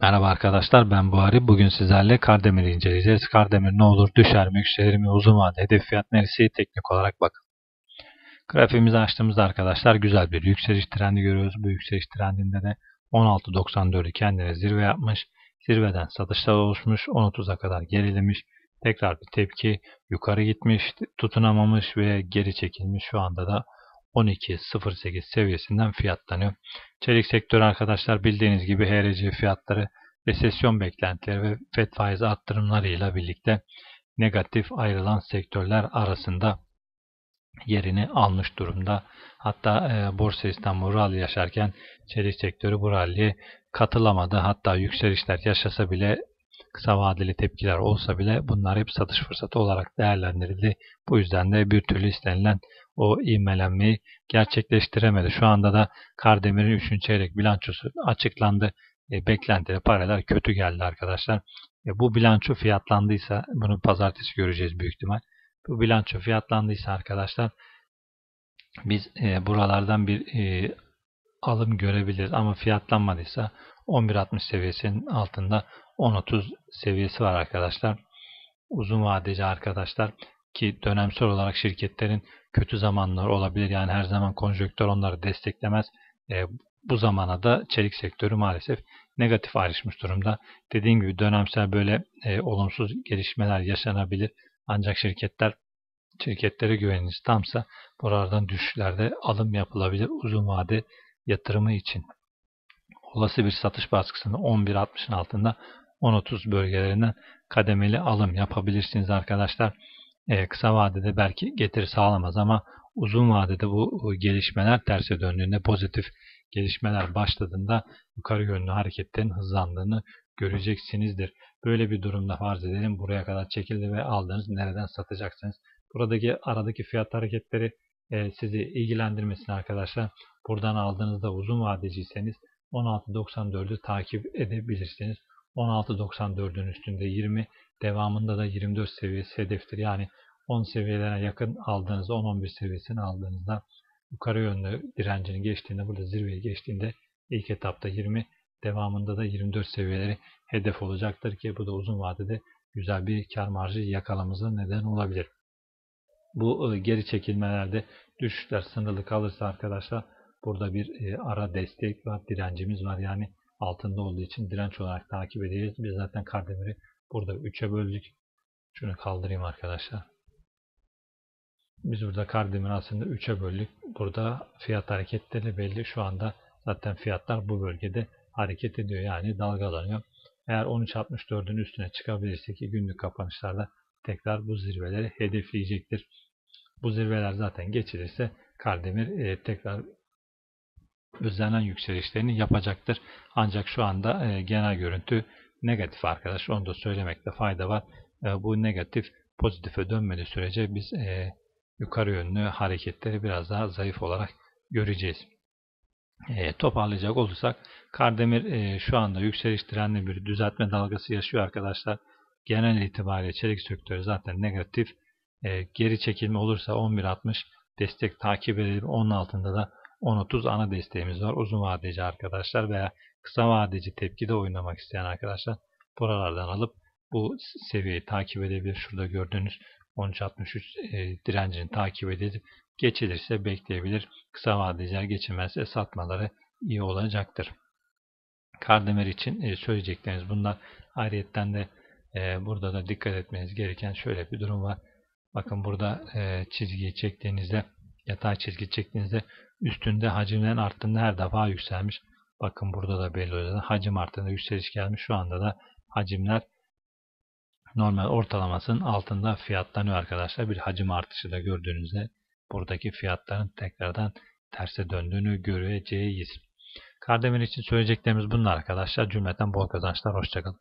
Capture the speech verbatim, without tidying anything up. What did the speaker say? Merhaba arkadaşlar, ben Buhari. Bugün sizlerle Kardemir'i inceleyeceğiz. Kardemir ne olur, düşer mi, yükselir mi, uzun vadede hedef fiyat neresi, teknik olarak bakın. Grafiğimizi açtığımızda arkadaşlar güzel bir yükseliş trendi görüyoruz. Bu yükseliş trendinde de on altı doksan dört'ü kendine zirve yapmış. Zirveden satışlar oluşmuş, on otuza kadar gerilemiş. Tekrar bir tepki, yukarı gitmiş, tutunamamış ve geri çekilmiş. Şu anda da on iki nokta sıfır sekiz seviyesinden fiyatlanıyor. Çelik sektörü arkadaşlar bildiğiniz gibi H R C fiyatları, resesyon beklentileri ve FED faiz arttırımlarıyla birlikte negatif ayrılan sektörler arasında yerini almış durumda. Hatta e, Borsa İstanbul rally yaşarken çelik sektörü bu rally'e katılamadı. Hatta yükselişler yaşasa bile, kısa vadeli tepkiler olsa bile bunlar hep satış fırsatı olarak değerlendirildi. Bu yüzden de bir türlü istenilen o ivmelenmeyi gerçekleştiremedi. Şu anda da Kardemir'in üçüncü çeyrek bilançosu açıklandı. E, beklentili paralar kötü geldi arkadaşlar. E, bu bilanço fiyatlandıysa, bunu pazartesi göreceğiz büyük ihtimal. Bu bilanço fiyatlandıysa arkadaşlar biz e, buralardan bir e, alım görebiliriz, ama fiyatlanmadıysa on bir altmış seviyesinin altında on otuz seviyesi var arkadaşlar. Uzun vadeci arkadaşlar ki dönemsel olarak şirketlerin kötü zamanları olabilir. Yani her zaman konjonktür onları desteklemez. E, bu zamana da çelik sektörü maalesef negatif ayrışmış durumda. Dediğim gibi dönemsel böyle e, olumsuz gelişmeler yaşanabilir. Ancak şirketler şirketlere güveniniz tamsa buralardan düşüşlerde alım yapılabilir uzun vade yatırımı için. Olası bir satış baskısını on bir altmış'ın altında on otuz bölgelerinden kademeli alım yapabilirsiniz arkadaşlar. Ee, kısa vadede belki getiri sağlamaz, ama uzun vadede bu gelişmeler terse döndüğünde, pozitif gelişmeler başladığında yukarı yönlü hareketlerin hızlandığını göreceksinizdir. Böyle bir durumda farz edelim buraya kadar çekildi ve aldınız, nereden satacaksınız? Buradaki aradaki fiyat hareketleri e, sizi ilgilendirmesin arkadaşlar. Buradan aldığınızda uzun vadeciyseniz on altı doksan dört'ü takip edebilirsiniz. on altı doksan dört'ün üstünde yirmi, devamında da yirmi dört seviyesi hedeftir. Yani on seviyelerine yakın aldığınızda, on on bir seviyesini aldığınızda, yukarı yönlü direncini geçtiğinde, burada zirveye geçtiğinde ilk etapta yirmi, devamında da yirmi dört seviyeleri hedef olacaktır ki bu da uzun vadede güzel bir kar marjı yakalamamıza neden olabilir. Bu geri çekilmelerde düşüşler sınırlı kalırsa arkadaşlar, burada bir ara destek var, direncimiz var. Yani altında olduğu için direnç olarak takip edeceğiz. Biz zaten Kardemir'i burada üç'e böldük. Şunu kaldırayım arkadaşlar. Biz burada Kardemir'i aslında üç'e böldük. Burada fiyat hareketleri belli. Şu anda zaten fiyatlar bu bölgede hareket ediyor. Yani dalgalanıyor. Eğer on üç altmış dört'ün üstüne çıkabilirsek günlük kapanışlarda tekrar bu zirveleri hedefleyecektir. Bu zirveler zaten geçilirse Kardemir tekrar özlenen yükselişlerini yapacaktır. Ancak şu anda genel görüntü negatif arkadaşlar. Onu da söylemekte fayda var. Bu negatif pozitife dönmediği sürece biz yukarı yönlü hareketleri biraz daha zayıf olarak göreceğiz. E, toparlayacak olursak Kardemir e, şu anda yükseliş trenli bir düzeltme dalgası yaşıyor arkadaşlar. Genel itibariyle çelik sektörü zaten negatif. E, geri çekilme olursa on bir altmış destek takip edelim. Onun altında da on otuz ana desteğimiz var. Uzun vadeci arkadaşlar veya kısa vadeci tepkide oynamak isteyen arkadaşlar buralardan alıp bu seviyeyi takip edebilir. Şurada gördüğünüz on üç altmış üç e, direncini takip edip geçilirse bekleyebilir. Kısa vadeciler geçilmezse satmaları iyi olacaktır. Kardemir için e, söyleyecekleriniz bunlar. Ayrıyeten de e, burada da dikkat etmeniz gereken şöyle bir durum var. Bakın burada e, çizgiyi çektiğinizde, yatay çizgi çektiğinizde üstünde hacimden arttığında her defa yükselmiş. Bakın burada da belli oluyor. Hacim arttığında yükseliş gelmiş. Şu anda da hacimler normal ortalamasının altında fiyatlanıyor arkadaşlar. Bir hacim artışı da gördüğünüzde buradaki fiyatların tekrardan terse döndüğünü göreceğiz. Kardemir için söyleyeceklerimiz bunlar arkadaşlar. Cümleten bol kazançlar. Hoşçakalın.